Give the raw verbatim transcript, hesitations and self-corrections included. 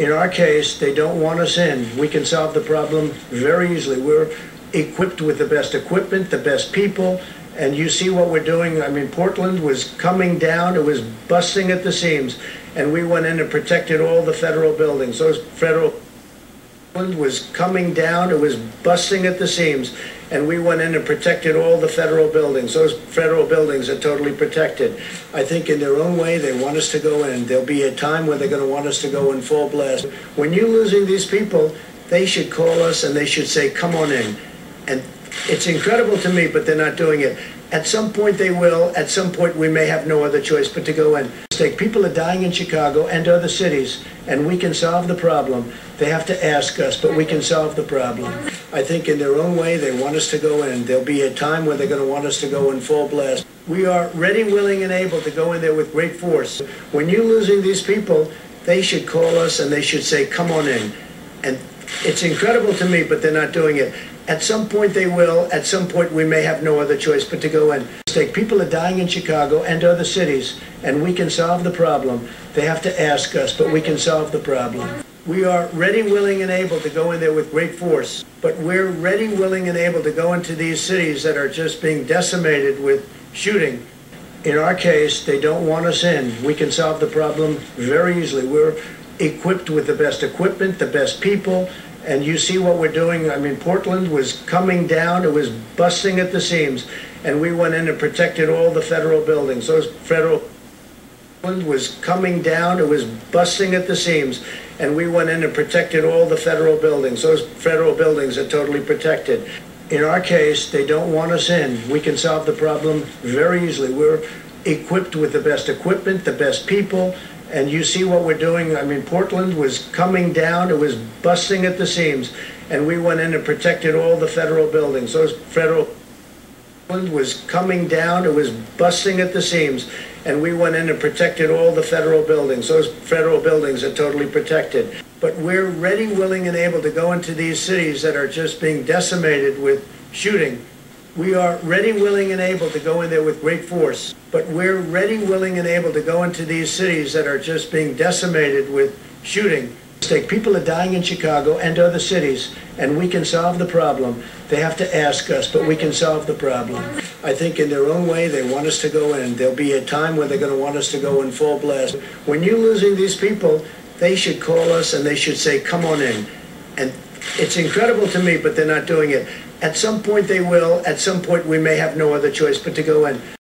In our case, they don't want us in. We can solve the problem very easily. We're equipped with the best equipment, the best people, and you see what we're doing. I mean, Portland was coming down. It was busting at the seams, and we went in and protected all the federal buildings. Those federal Portland was coming down. It was busting at the seams, and we went in and protected all the federal buildings. Those federal buildings are totally protected. I think in their own way, they want us to go in. There'll be a time when they're going to want us to go in full blast. When you're losing these people, they should call us and they should say, come on in. And it's incredible to me, but they're not doing it. At some point they will. At some point we may have no other choice but to go in. People are dying in Chicago and other cities, and we can solve the problem. They have to ask us, but we can solve the problem. I think in their own way they want us to go in. There'll be a time when they're going to want us to go in full blast. We are ready, willing, and able to go in there with great force. When you're losing these people, they should call us and they should say, come on in. And it's incredible to me, but they're not doing it. At some point they will. At some point we may have no other choice but to go in. People are dying in Chicago and other cities, and we can solve the problem. They have to ask us, but we can solve the problem. We are ready, willing, and able to go in there with great force. But we're ready, willing, and able to go into these cities that are just being decimated with shooting. In our case, they don't want us in. We can solve the problem very easily. We're equipped with the best equipment, the best people, and you see what we're doing. I mean, Portland was coming down. It was busting at the seams, and we went in and protected all the federal buildings. Those federal Portland was coming down. It was busting at the seams, and we went in and protected all the federal buildings. Those federal buildings are totally protected. In our case, they don't want us in. We can solve the problem very easily. We're equipped with the best equipment, the best people, and you see what we're doing. I mean, Portland was coming down. It was busting at the seams, and we went in and protected all the federal buildings. Those federal Portland was coming down. It was busting at the seams, and we went in and protected all the federal buildings. Those federal buildings are totally protected. But we're ready, willing, and able to go into these cities that are just being decimated with shooting. We are ready, willing, and able to go in there with great force. But we're ready, willing, and able to go into these cities that are just being decimated with shooting. People are dying in Chicago and other cities, and we can solve the problem. They have to ask us, but we can solve the problem. I think in their own way they want us to go in. There'll be a time when they're going to want us to go in full blast. When you're losing these people, they should call us and they should say, come on in. And it's incredible to me, but they're not doing it. At some point they will. At some point we may have no other choice but to go in.